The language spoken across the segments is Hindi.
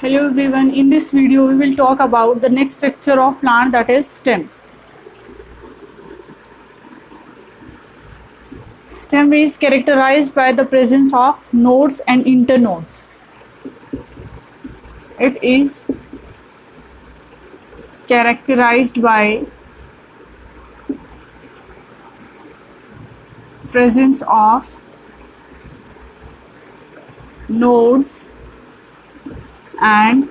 Hello everyone, in this video we will talk about the next structure of plant, that is stem. Stem is characterized by the presence of nodes and internodes. It is characterized by presence of nodes and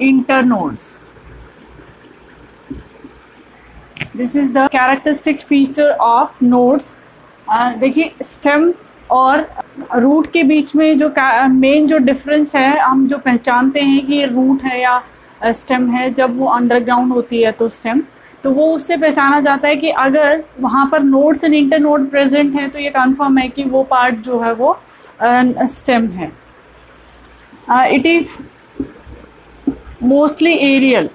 internodes. This is the characteristic feature of nodes. देखिए स्टेम और रूट के बीच में जो मेन जो डिफरेंस है, हम जो पहचानते हैं कि ये रूट है या स्टेम है, जब वो अंडरग्राउंड होती है तो स्टेम, तो वो उससे पहचाना जाता है कि अगर वहाँ पर नोड्स एंड इंटरनोड प्रेजेंट हैं तो ये कंफर्म है कि वो पार्ट जो है वो स्टेम है. It is mostly aerial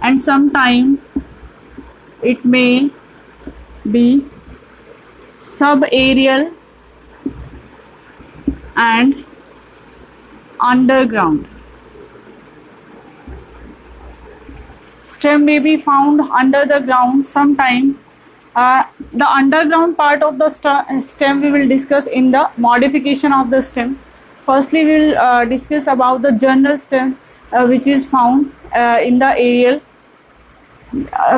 and sometimes it may be subaerial and underground. Stem may be found under the ground sometimes. The underground part of the stem we will discuss in the modification of the stem. Firstly, we will discuss about the general stem which is found in the aerial.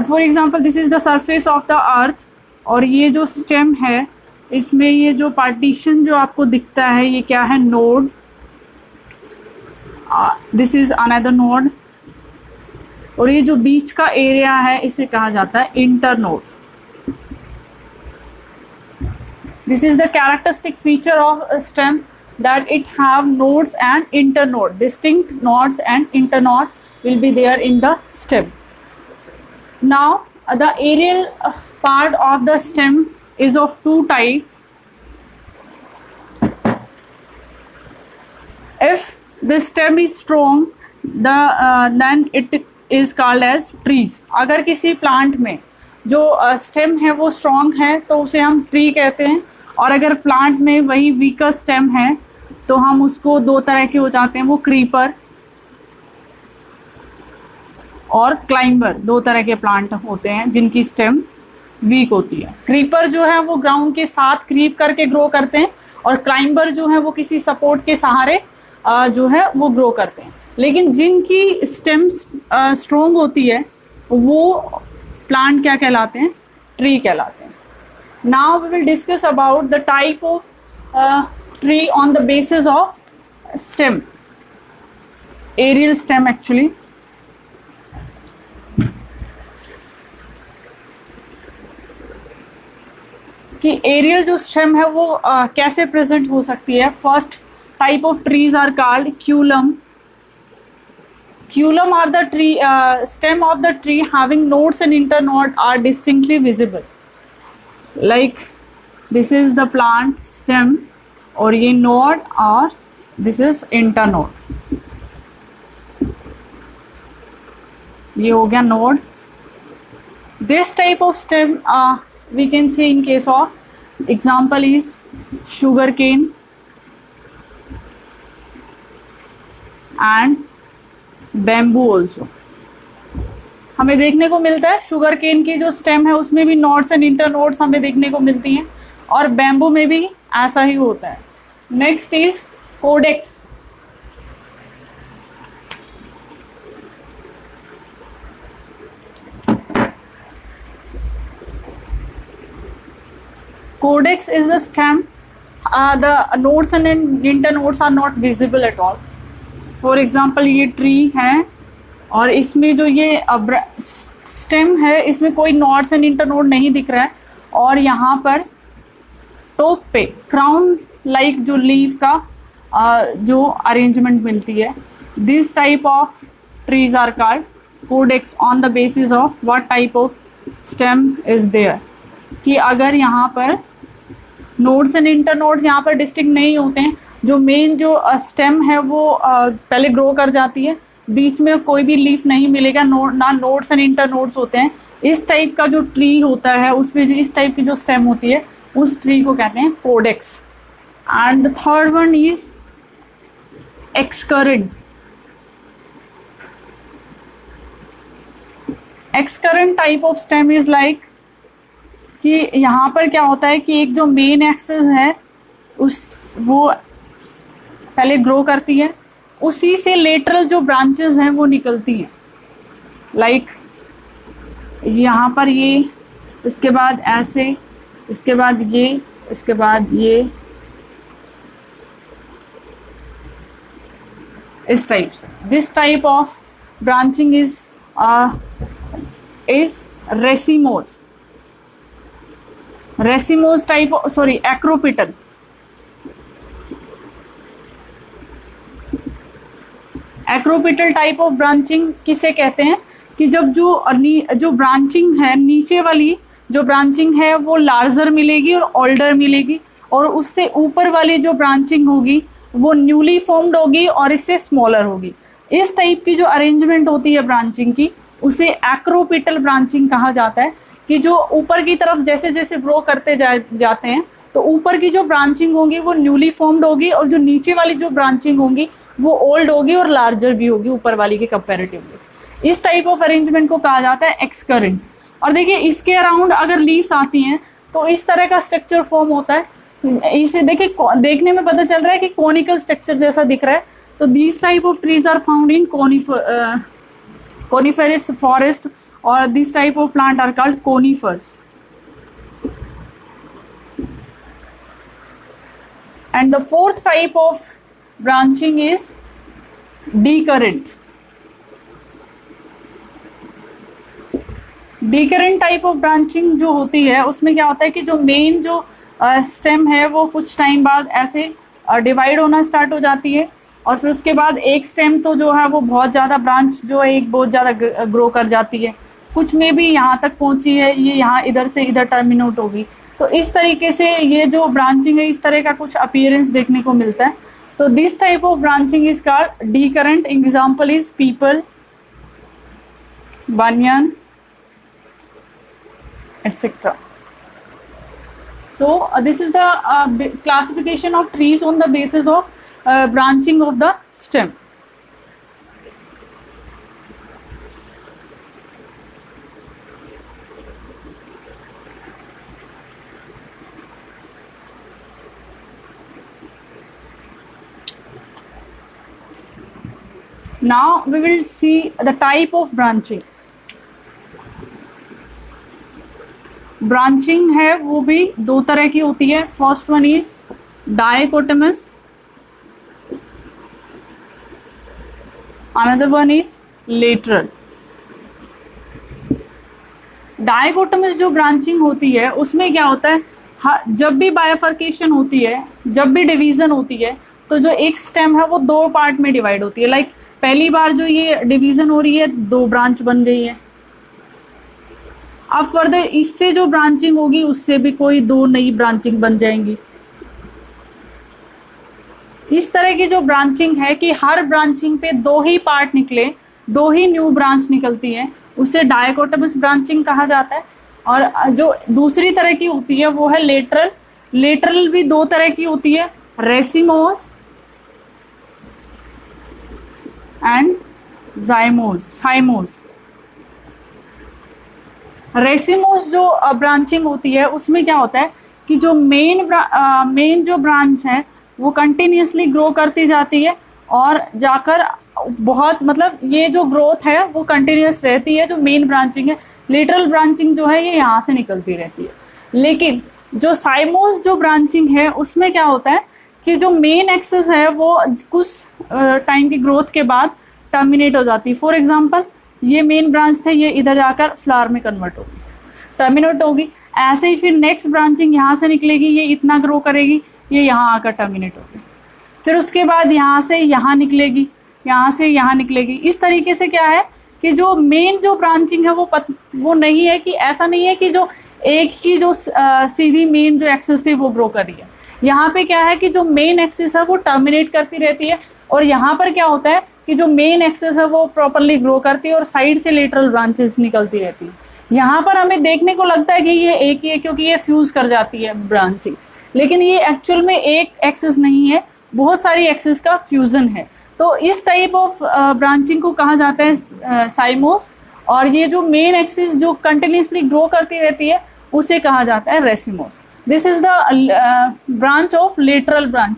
For example, this is the surface of the earth और ये जो stem है, इसमें ये जो partition जो आपको दिखता है, ये क्या है? Node. This is another node. और ये जो बीच का area है, इसे कहा जाता है internode. This is the characteristic feature of a stem, that it have nodes and internode. Distinct nodes and internode will be there in the stem. Now the aerial part of the stem is of two types. If the stem is strong, then it is called as trees. अगर किसी plant में जो stem है वो strong है तो उसे हम tree कहते हैं, और अगर प्लांट में वही वीकर स्टेम है तो हम उसको दो तरह के हो जाते हैं, वो क्रीपर और क्लाइंबर, दो तरह के प्लांट होते हैं जिनकी स्टेम वीक होती है. क्रीपर जो है वो ग्राउंड के साथ क्रीप करके ग्रो करते हैं, और क्लाइंबर जो है वो किसी सपोर्ट के सहारे जो है वो ग्रो करते हैं. लेकिन जिनकी स्टेम स्ट्रोंग होती है वो प्लांट क्या कहलाते हैं? ट्री कहलाते हैं. Now we will discuss about the type of tree on the basis of stem, aerial stem actually. कि aerial जो stem है वो कैसे present हो सकती है? First type of trees are called culum. Culum are the tree stem of the tree having nodes and internode are distinctly visible. Like this is the plant stem or ये node or this is internode. ये हो गया node. This type of stem we can see in case of example is sugar cane and bamboo also. हमें देखने को मिलता है शुगर केन की जो स्टेम है उसमें भी नोड्स एंड इंटरनोड्स हमें देखने को मिलती हैं, और बैम्बू में भी ऐसा ही होता है. Next is caudex. Caudex is the stem. The nodes and internodes are not visible at all. For example ये ट्री है और इसमें जो ये स्टेम है इसमें कोई नोड्स एंड इंटरनोड नहीं दिख रहा है, और यहाँ पर टॉप पे क्राउन लाइक जो लीफ का जो अरेंजमेंट मिलती है. This type of trees are called caudex on the basis of what type of stem is there. कि अगर यहाँ पर नोड्स एंड इंटरनोड्स यहाँ पर डिस्टिंक्ट नहीं होते हैं, जो मेन जो स्टेम है वो पहले ग्रो कर जाती है, बीच में कोई भी लीफ नहीं मिलेगा, ना नोड्स एंड इंटरनोड्स होते हैं. इस टाइप का जो ट्री होता है उसमें जो इस टाइप की जो स्टेम होती है उस ट्री को कहते हैं caudex. and the third one is excurrent. Excurrent type of stem is like कि यहाँ पर क्या होता है कि एक जो मेन एक्सेस है वो पहले ग्रो करती है, उसी से लेटरल जो ब्रांचेस हैं वो निकलती हैं. लाइक यहाँ पर ये, इसके बाद ऐसे, इसके बाद ये, इसके बाद ये, इस टाइप से. This type of branching is racemose. Racemose type of, sorry, acropetal. Acropetal type of branching किसे कहते हैं कि जब जो ब्रांचिंग है, नीचे वाली जो ब्रांचिंग है वो लार्जर मिलेगी और ऑल्डर मिलेगी, और उससे ऊपर वाली जो ब्रांचिंग होगी वो न्यूली फॉर्म्ड होगी और इससे स्मॉलर होगी. इस टाइप की जो अरेंजमेंट होती है ब्रांचिंग की उसे एक्रोपिटल ब्रांचिंग कहा जाता है. कि जो ऊपर की तरफ जैसे जैसे ग्रो करते जाते हैं तो ऊपर की जो ब्रांचिंग होगी वो न्यूली फॉर्म्ड होगी और जो नीचे वाली जो ब्रांचिंग होगी वो ओल्ड होगी और लार्जर भी होगी ऊपर वाली के कंपैरेटिवली. इस टाइप ऑफ अरेंजमेंट को कहा जाता है एक्सकरेंट. और देखिए इसके अराउंड अगर लीव्स आती हैं तो इस तरह का स्ट्रक्चर फॉर्म होता है. इसे देखिए, देखने में पता चल रहा है कि कॉनिकल स्ट्रक्चर जैसा दिख रहा है. तो these type of trees are found in coniferous forest, or this type of plant are called conifers. And the fourth type of branching is decurrent. Decurrent type of branching जो होती है उसमें क्या होता है कि जो main जो stem है वो कुछ time बाद ऐसे divide होना start हो जाती है और फिर उसके बाद एक स्टेम तो जो है वो बहुत ज़्यादा ब्रांच जो है एक बहुत ज़्यादा ग्रो कर जाती है. कुछ में भी यहाँ तक पहुँची है, ये यहाँ इधर से इधर टर्मिनेट होगी. तो इस तरीके से ये जो ब्रांचिंग है इस तरह का कुछ अपीयरेंस देखने को मिलता है. तो this type of branching is called decurrent. Example is peepal, banyan etc. So this is the classification of trees on the basis of branching of the stem. Now we will see the type of branching. Branching है वो भी दो तरह की होती है. First one is dichotomous. Another one is lateral. Dichotomous जो ब्रांचिंग होती है उसमें क्या होता है, जब भी बायफर्केशन होती है, जब भी डिवीज़न होती है तो जो एक स्टेम है वो दो पार्ट में डिवाइड होती है. लाइक पहली बार जो ये डिवीज़न हो रही है दो ब्रांच बन गई है. अब फर्दर इससे जो ब्रांचिंग होगी उससे भी कोई दो नई ब्रांचिंग बन जाएंगी. इस तरह की जो ब्रांचिंग है कि हर ब्रांचिंग पे दो ही पार्ट निकले, दो ही न्यू ब्रांच निकलती है, उसे डायकोटमस ब्रांचिंग कहा जाता है. और जो दूसरी तरह की होती है वो है लेटरल. लेटरल भी दो तरह की होती है, racemose and cymose, cymose. Racemose जो ब्रांचिंग होती है उसमें क्या होता है कि जो मेन जो ब्रांच है वो कंटिन्यूसली ग्रो करती जाती है और जाकर बहुत, मतलब ये जो ग्रोथ है वो कंटिन्यूस रहती है. जो मेन ब्रांचिंग है, लेटरल ब्रांचिंग जो है ये यहाँ से निकलती रहती है. लेकिन जो साइमोस जो ब्रांचिंग है उसमें क्या होता है कि जो मेन एक्सेस है वो कुछ टाइम की ग्रोथ के बाद टर्मिनेट हो जाती है. फॉर एग्जांपल ये मेन ब्रांच थे, ये इधर जाकर फ्लावर में कन्वर्ट होगी, टर्मिनेट होगी. ऐसे ही फिर नेक्स्ट ब्रांचिंग यहाँ से निकलेगी, ये इतना ग्रो करेगी, ये यहाँ आकर टर्मिनेट होगी. फिर उसके बाद यहाँ से यहाँ निकलेगी, यहाँ से यहाँ निकलेगी. इस तरीके से क्या है कि जो मेन जो ब्रांचिंग है वो नहीं है कि ऐसा नहीं है कि जो एक ही जो सीधी मेन जो एक्सेस थी वो ग्रो कर रही है. यहाँ पे क्या है कि जो मेन एक्सेस है वो टर्मिनेट करती रहती है और यहाँ पर क्या होता है कि जो मेन एक्सेस है वो प्रॉपरली ग्रो करती है और साइड से लेटरल ब्रांचेस निकलती रहती है. यहाँ पर हमें देखने को लगता है कि ये एक ही है क्योंकि ये फ्यूज़ कर जाती है ब्रांचिंग. लेकिन ये एक्चुअल में एक एक्सिस नहीं है, बहुत सारी एक्सिस का फ्यूज़न है। तो इस टाइप ऑफ ब्रांचिंग को कहा जाता है साइमोस, और ये जो मेन एक्सिस जो कंटिन्यूसली ग्रो करती रहती है उसे कहा जाता है racemose. This is the branch of lateral branch,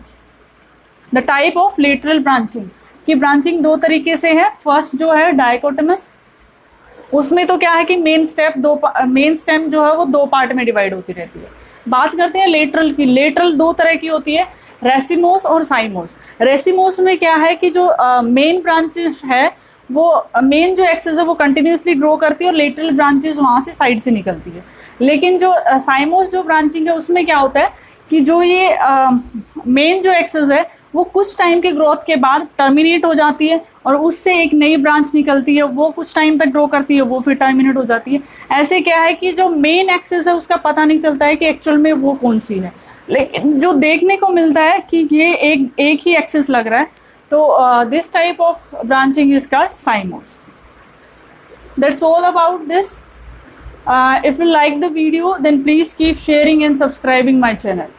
the type of lateral branching. कि ब्रांचिंग दो तरीके से है। फर्स्ट जो है डाइकोटमस, उसमें तो क्या है कि मेन स्टेम जो है वो दो पार्ट में डिवाइड होती रहती है। बात करते हैं लेटरल की। लेटरल दो तरह की होती है, रेसिमोस और साइमोस। रेसिमोस में क्या है कि जो मेन ब्रांच है वो मेन जो एक्सेस है वो कंटिन्यूसली ग्रो करती है और लेटरल ब्रांचेस वहाँ से साइड से निकलती है। लेकिन जो साइमोस जो ब्रांचिंग है उसमें क्या होता है कि जो ये मेन जो एक्सेस है वो कुछ टाइम के ग्रोथ के बाद टर्मिनेट हो जाती है और उससे एक नई ब्रांच निकलती है, वो कुछ टाइम तक ग्रो करती है, वो फिर टर्मिनेट हो जाती है। ऐसे क्या है कि जो मेन एक्सेस है उसका पता नहीं चलता है कि एक्चुअल में वो कौन सी है, लेकिन जो देखने को मिलता है कि ये एक ही एक्सेस लग रहा है। तो this type of branching is called cymose. That's all about this. If you like the video, then please keep sharing and subscribing my channel.